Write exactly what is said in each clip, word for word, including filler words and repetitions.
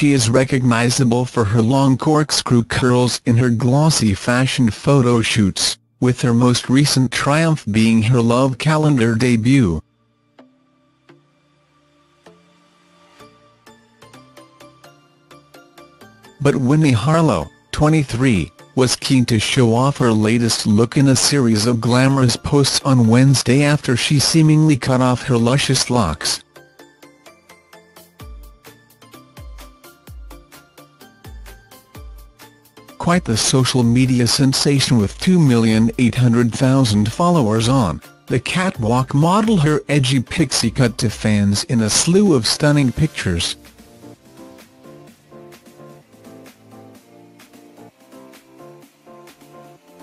she is recognizable for her long corkscrew curls in her glossy fashion photo shoots, with her most recent triumph being her Love Calendar debut. But Winnie Harlow, twenty-three, was keen to show off her latest look in a series of glamorous posts on Wednesday after she seemingly cut off her luscious locks. Quite the social media sensation with two million eight hundred thousand followers on, the catwalk model her edgy pixie cut to fans in a slew of stunning pictures.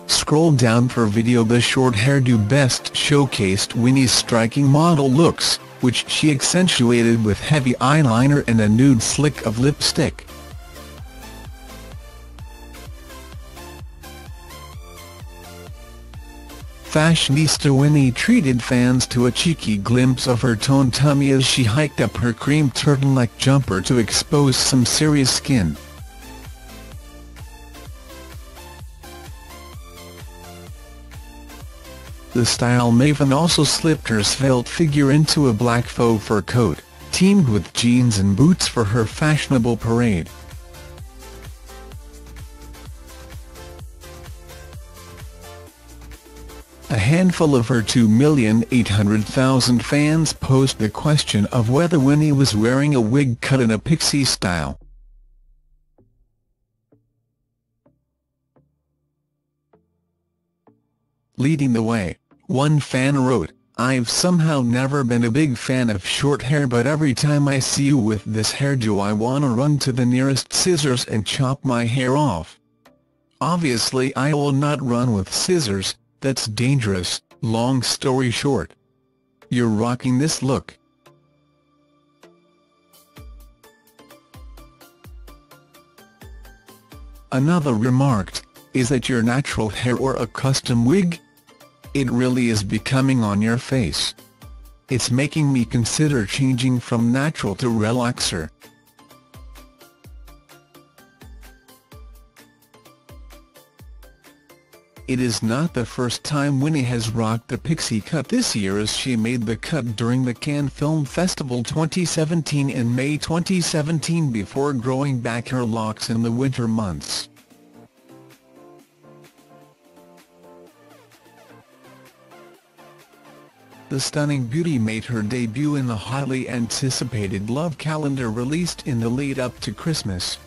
Scroll down for video. The short hairdo best showcased Winnie's striking model looks, which she accentuated with heavy eyeliner and a nude slick of lipstick. Fashionista Winnie treated fans to a cheeky glimpse of her toned tummy as she hiked up her cream turtleneck jumper to expose some serious skin. The style maven also slipped her svelte figure into a black faux fur coat, teamed with jeans and boots for her fashionable parade. A handful of her two million eight hundred thousand fans posed the question of whether Winnie was wearing a wig cut in a pixie style. Leading the way, one fan wrote, "I've somehow never been a big fan of short hair, but every time I see you with this hairdo I wanna run to the nearest scissors and chop my hair off. Obviously I will not run with scissors, that's dangerous. Long story short, you're rocking this look." Another remarked, "Is it your natural hair or a custom wig? It really is becoming on your face. It's making me consider changing from natural to relaxer." It is not the first time Winnie has rocked the pixie cut this year, as she made the cut during the Cannes Film Festival twenty seventeen in May twenty seventeen before growing back her locks in the winter months. The stunning beauty made her debut in the highly anticipated Love Calendar released in the lead-up to Christmas.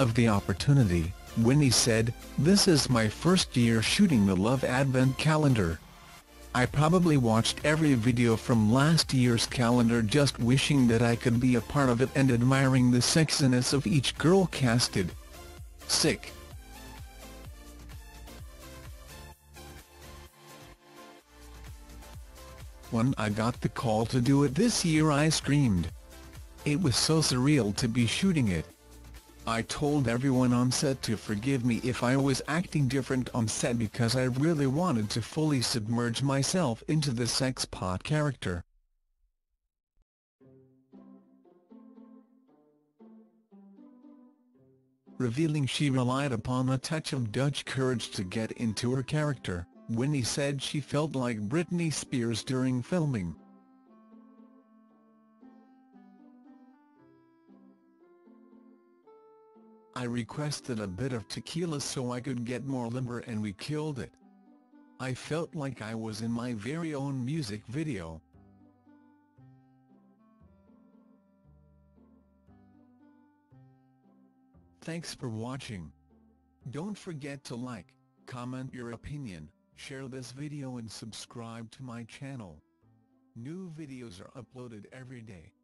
Of the opportunity, Winnie said, "This is my first year shooting the Love Advent Calendar. I probably watched every video from last year's calendar, just wishing that I could be a part of it and admiring the sexiness of each girl casted. Sick." "When I got the call to do it this year, I screamed. It was so surreal to be shooting it. I told everyone on set to forgive me if I was acting different on set, because I really wanted to fully submerge myself into the sexpot character." Revealing she relied upon a touch of Dutch courage to get into her character, Winnie said she felt like Britney Spears during filming. "I requested a bit of tequila so I could get more limber, and we killed it. I felt like I was in my very own music video." Thanks for watching. Don't forget to like, comment your opinion, share this video and subscribe to my channel. New videos are uploaded every day.